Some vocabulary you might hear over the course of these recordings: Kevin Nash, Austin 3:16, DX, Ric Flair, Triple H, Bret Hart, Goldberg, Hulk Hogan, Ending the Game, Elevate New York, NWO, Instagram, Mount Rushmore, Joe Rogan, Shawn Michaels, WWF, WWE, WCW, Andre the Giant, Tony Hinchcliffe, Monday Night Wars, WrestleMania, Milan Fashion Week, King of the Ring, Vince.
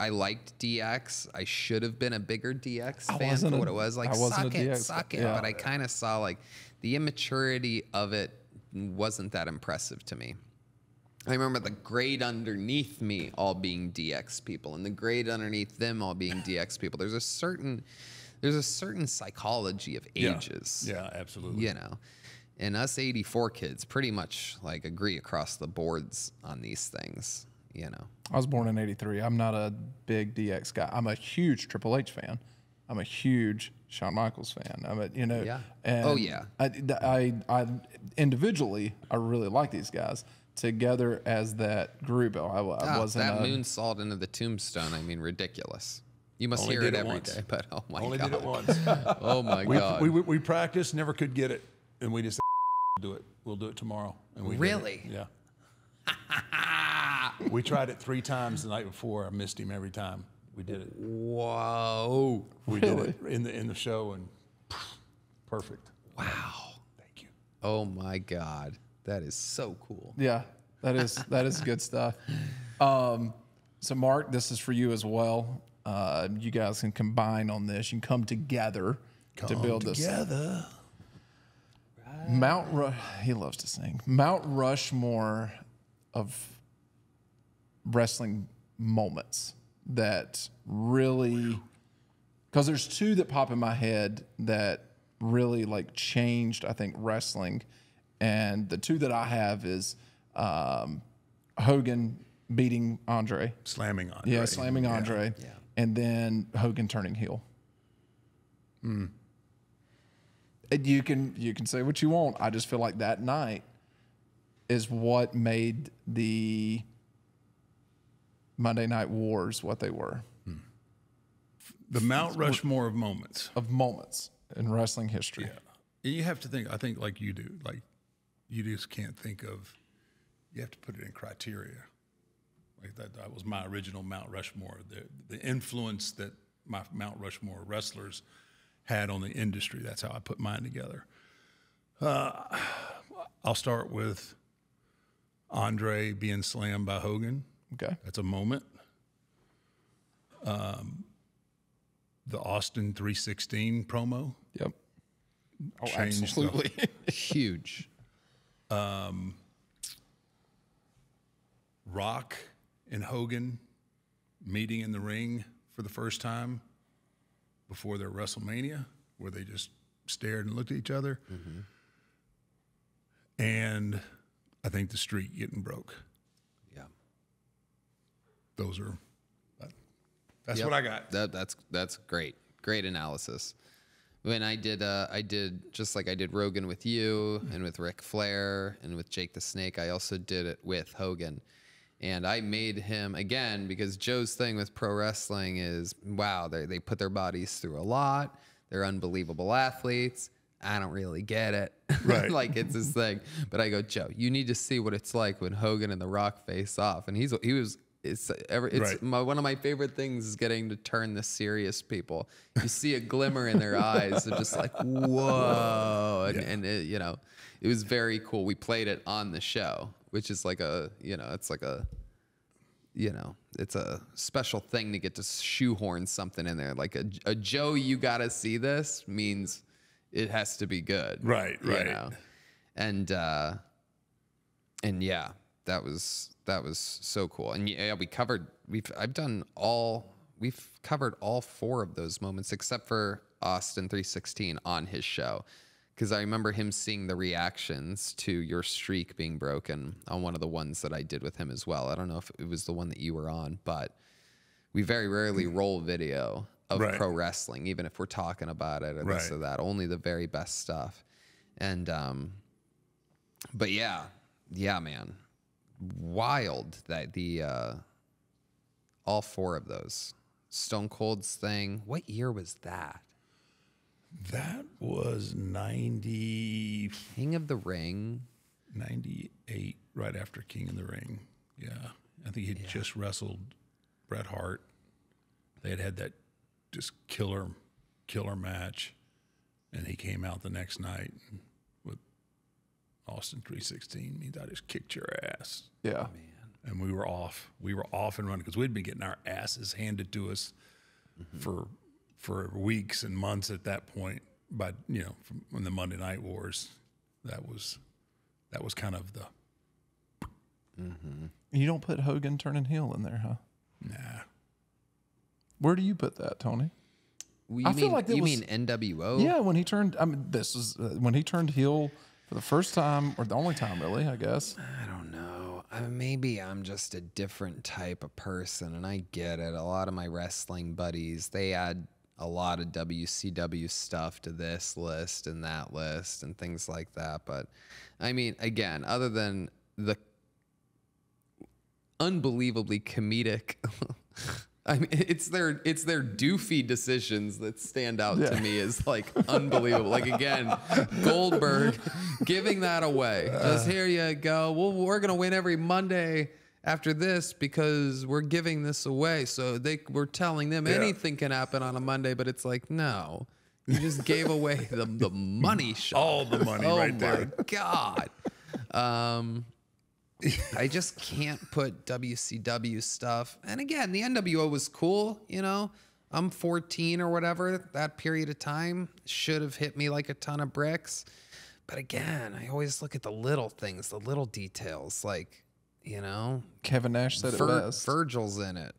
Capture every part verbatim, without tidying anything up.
I liked D X. I should have been a bigger D X I fan for what a, it was. Like, suck it, D X, suck it. Yeah. But I kind of saw, like, the immaturity of it wasn't that impressive to me. I remember the grade underneath me all being D X people, and the grade underneath them all being D X people. There's a certain, there's a certain psychology of ages. Yeah, yeah, absolutely. You know, and us eighty-four kids pretty much like agree across the boards on these things. You know, I was born in eighty-three. I'm not a big D X guy. I'm a huge Triple H fan. I'm a huge Shawn Michaels fan. I'm a, you know, yeah. And oh yeah. I, I, I individually, I really like these guys. Together as that group, I, I oh, wasn't that moonsault into the tombstone. I mean, ridiculous. You must hear it, it every once. day, but oh my only god, only did it once. Oh my we, god, we, we we practiced, never could get it, and we just do it. We'll do it tomorrow. And we really, yeah. We tried it three times the night before. I missed him every time. We did it. Whoa, we really? did it in the in the show, and perfect. Wow, thank you. Oh my god. That is so cool. Yeah, that is that is good stuff. Um, so, Mark, this is for you as well. Uh, you guys can combine on this. You can come together come to build together. this. Right. Mount Ru he loves to sing. Mount Rushmore of wrestling moments that really, because there's two that pop in my head that really like changed, I think, wrestling. And the two that I have is um, Hogan beating Andre. Slamming Andre. Yeah, slamming Andre. Yeah. And then Hogan turning heel. Mm. And you can, you can say what you want. I just feel like that night is what made the Monday Night Wars what they were. Mm. The Mount Rushmore of moments. Of moments in wrestling history. Yeah. You have to think, I think like you do, like, you just can't think of, you have to put it in criteria. Like that, that was my original Mount Rushmore, the, the influence that my Mount Rushmore wrestlers had on the industry. That's how I put mine together. Uh, I'll start with Andre being slammed by Hogan. Okay. That's a moment. Um, the Austin three sixteen promo. Yep. Oh, absolutely. Huge. Um, Rock and Hogan meeting in the ring for the first time before their WrestleMania, where they just stared and looked at each other. Mm-hmm. And I think the streak getting broke. Yeah. Those are, that's yep. what I got. That, that's, that's great. Great analysis. When I did, uh, I did just like I did Rogan with you and with Ric Flair and with Jake the Snake. I also did it with Hogan, and I made him again because Joe's thing with pro wrestling is wow, they they put their bodies through a lot. They're unbelievable athletes. I don't really get it, right? Like it's his thing. But I go, Joe, you need to see what it's like when Hogan and The Rock face off, and he's he was. It's, ever, it's right. my, one of my favorite things is getting to turn the serious people. You see a glimmer in their eyes. They're just like, whoa. And, yeah. and it, you know, it was very cool. We played it on the show, which is like a, you know, it's like a, you know, it's a special thing to get to shoehorn something in there. Like a, a Joe, you got to see this means it has to be good. Right. You right. know? And, uh, and yeah, that was, that was so cool. And yeah, we covered, we've, I've done all, we've covered all four of those moments except for Austin three sixteen on his show. Cause I remember him seeing the reactions to your streak being broken on one of the ones that I did with him as well. I don't know if it was the one that you were on, but we very rarely roll video of right. pro wrestling, even if we're talking about it or right. this or that, only the very best stuff. And, um, but yeah, yeah, man. Wild that the uh all four of those. Stone Cold's thing, what year was that? That was ninety. King of the Ring, ninety-eight, right after King of the Ring. Yeah, I think he had yeah. just wrestled Bret Hart. They had had that just killer killer match, and he came out the next night and Austin three sixteen means I just kicked your ass. Yeah. Man. and we were off. We were off and running because we'd been getting our asses handed to us mm-hmm. for for weeks and months at that point. But you know, from, from the Monday Night Wars, that was that was kind of the. Mm-hmm. You don't put Hogan turning heel in there, huh? Nah. Where do you put that, Tony? Well, I mean, feel like you was, mean N W O. Yeah, when he turned, I mean, this was uh, when he turned heel for the first time, or the only time, really. I guess. I don't know. I mean, maybe I'm just a different type of person, and I get it. A lot of my wrestling buddies, they add a lot of W C W stuff to this list and that list and things like that. But I mean, again, other than the unbelievably comedic. I mean, it's their it's their doofy decisions that stand out yeah. to me as like unbelievable. Like again, Goldberg giving that away. Just here you go. Well, we're gonna win every Monday after this because we're giving this away. So they we're telling them yeah. anything can happen on a Monday, but it's like no, you just gave away the the money shot. All the money oh right there. Oh my God. Um. I just can't put W C W stuff. And again, the N W O was cool. You know, I'm fourteen or whatever. That period of time should have hit me like a ton of bricks. But again, I always look at the little things, the little details. Like, you know, Kevin Nash said Vir it best. Virgil's in it.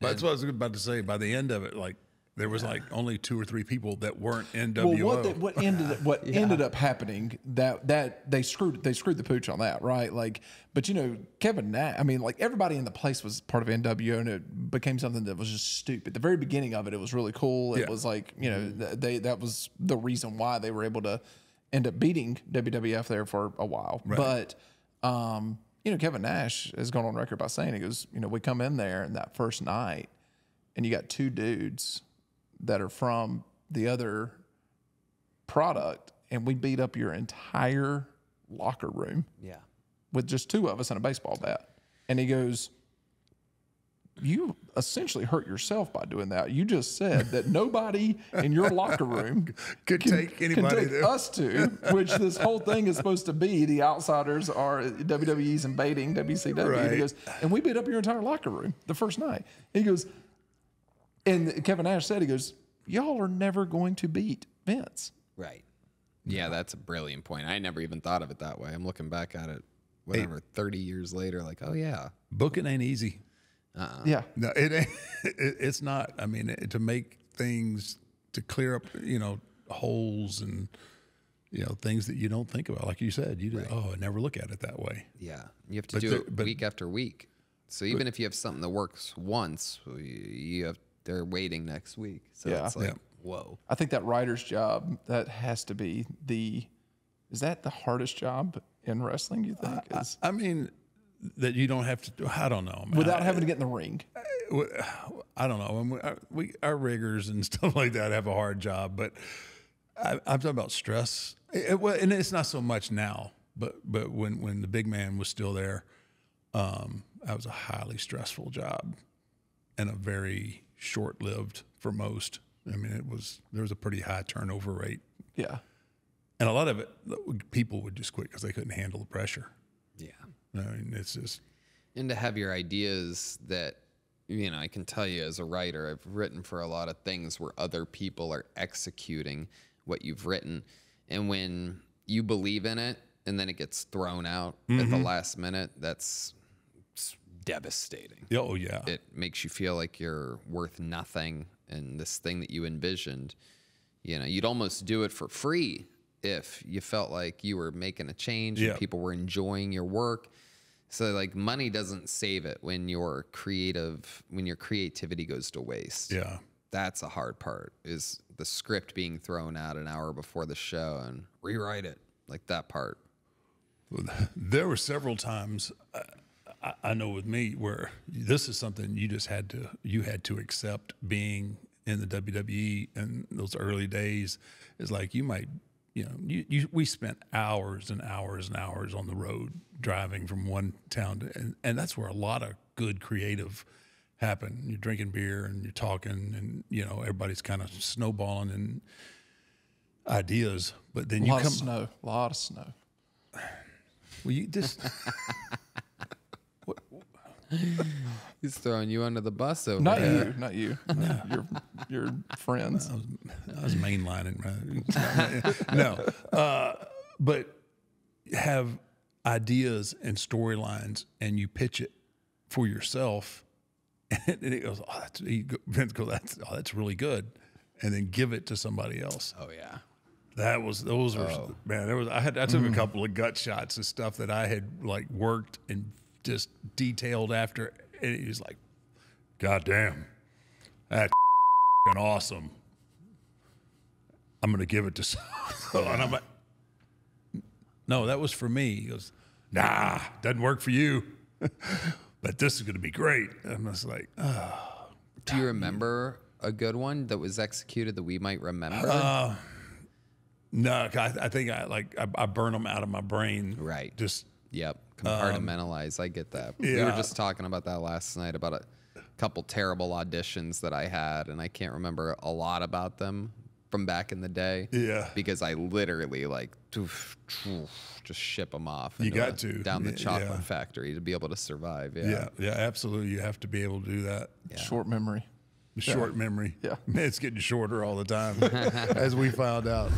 But that's what I was about to say. By the end of it, like there was yeah. like only two or three people that weren't N W O. Well, what, the, what ended up, what yeah. ended up happening that that they screwed they screwed the pooch on that, right? Like, but you know, Kevin Nash. I mean, like everybody in the place was part of N W O, and it became something that was just stupid. The very beginning of it, it was really cool. It yeah. was like you know they that was the reason why they were able to end up beating W W F there for a while. Right. But um, you know, Kevin Nash has gone on record by saying he goes, you know, we come in there and that first night, and you got two dudes that are from the other product, and we beat up your entire locker room yeah. with just two of us and a baseball bat. And he goes, you essentially hurt yourself by doing that. You just said that nobody in your locker room could can, take anybody can take us to, which this whole thing is supposed to be. The outsiders are W W E's invading W C W. Right. And he goes, and we beat up your entire locker room the first night. He goes, and Kevin Nash said, he goes, y'all are never going to beat Vince. Right. Yeah, that's a brilliant point. I never even thought of it that way. I'm looking back at it, whatever, hey, thirty years later, like, oh, yeah. Booking ain't easy. Uh-uh. Yeah. No, it ain't. It, it's not. I mean, it, to make things, to clear up, you know, holes and, you know, things that you don't think about. Like you said, you just, right. oh, I never look at it that way. Yeah. You have to but do there, it but, week after week. So even but, if you have something that works once, you have to. They're waiting next week. So yeah. it's like, yeah. whoa. I think that writer's job, that has to be the, is that the hardest job in wrestling, you think? I, is, I mean, that you don't have to do, I don't know. Man. Without I, having to get in the ring. I, I don't know. I mean, we, our riggers and stuff like that have a hard job, but I, I'm talking about stress. It, well, and it's not so much now, but, but when, when the big man was still there, um, that was a highly stressful job and a very... short-lived for most. I mean, it was there was a pretty high turnover rate. Yeah, and a lot of it, people would just quit because they couldn't handle the pressure. Yeah, I mean, it's just and to have your ideas that you know, I can tell you as a writer, I've written for a lot of things where other people are executing what you've written, and when you believe in it and then it gets thrown out mm-hmm. at the last minute, that's. Devastating. Oh yeah. It makes you feel like you're worth nothing, and this thing that you envisioned, you know, you'd almost do it for free if you felt like you were making a change yeah. and people were enjoying your work. So like money doesn't save it when your creative when your creativity goes to waste. Yeah. That's a hard part, is the script being thrown out an hour before the show and rewrite it. Like that part. There were several times uh, I know with me where this is something you just had to, you had to accept being in the W W E in those early days. It's like you might, you know, you, you, we spent hours and hours and hours on the road driving from one town to, and, and that's where a lot of good creative happened. You're drinking beer and you're talking and, you know, everybody's kind of snowballing and ideas, but then you come. A lot of snow, a lot of snow. Well, you just... He's throwing you under the bus over not there. You, not you. No. Your, your friends. I was, I was mainlining, right? No. Uh, but have ideas and storylines, and you pitch it for yourself. And it goes, oh, that's, he goes, Vince goes, that's, oh, that's really good. And then give it to somebody else. Oh, yeah. That was, those were, oh. man, there was, I had, I took mm. a couple of gut shots of stuff that I had like worked and just detailed after. And he was like, God damn, that's awesome. I'm going to give it to someone. Yeah. And I'm like, no, that was for me. He goes, nah, doesn't work for you. But this is going to be great. I'm just like, oh. Do you remember a good one that was executed that we might remember? Uh, no, I, I think I like I, I burn them out of my brain. Right. Just yep. Compartmentalize. Um, I get that. Yeah. We were just talking about that last night about a couple terrible auditions that I had, and I can't remember a lot about them from back in the day. Yeah. Because I literally like oof, oof, just ship them off. You got a, to. Down the chocolate yeah. factory to be able to survive. Yeah. Yeah. Yeah. Absolutely. You have to be able to do that. Yeah. Short memory. Short yeah. memory. Yeah. It's getting shorter all the time, as we found out.